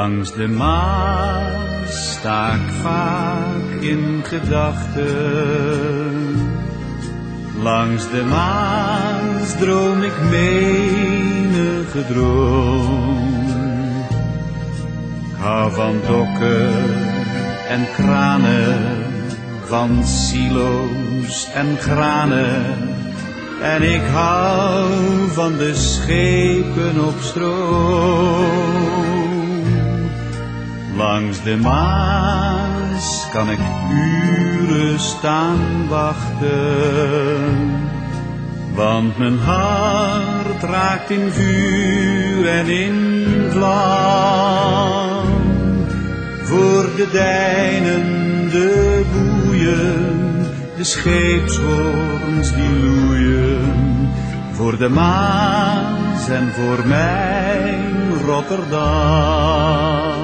Langs de Maas sta ik vaak in gedachten. Langs de Maas droom ik menige droom. Ik hou van dokken en kranen, van silo's en granen. En ik hou van de schepen op stroom. Langs de Maas kan ik uren staan wachten, want mijn hart raakt in vuur en in vlam. Voor de deinende boeien, de scheepshoorns die loeien, voor de Maas en voor mijn Rotterdam.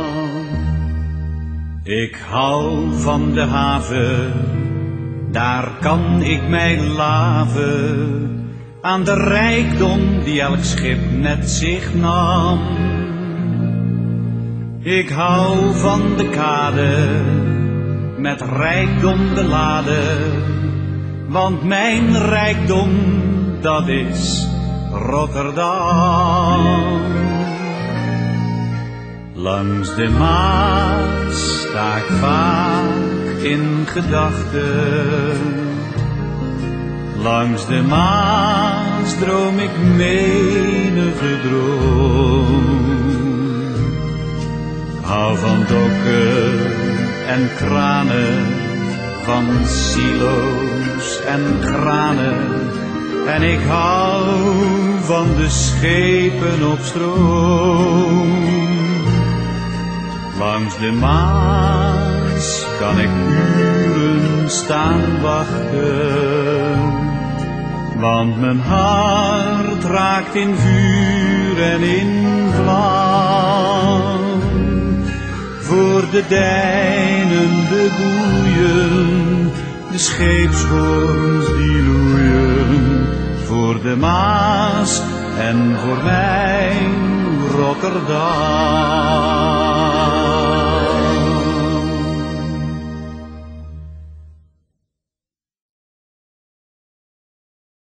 Ik hou van de haven, daar kan ik mij laven aan de rijkdom die elk schip met zich nam. Ik hou van de kade, met rijkdom beladen, want mijn rijkdom, dat is Rotterdam. Langs de Maas sta ik vaak in gedachten. Langs de Maas droom ik menige droom. Hou van dokken en kranen, van silo's en granen. En ik hou van de schepen op stroom. Langs de Maas kan ik uren staan wachten, want mijn hart raakt in vuur en in vlam. Voor de deinende boeien, de scheepshoorns die loeien, voor de Maas en voor mijn Rotterdam.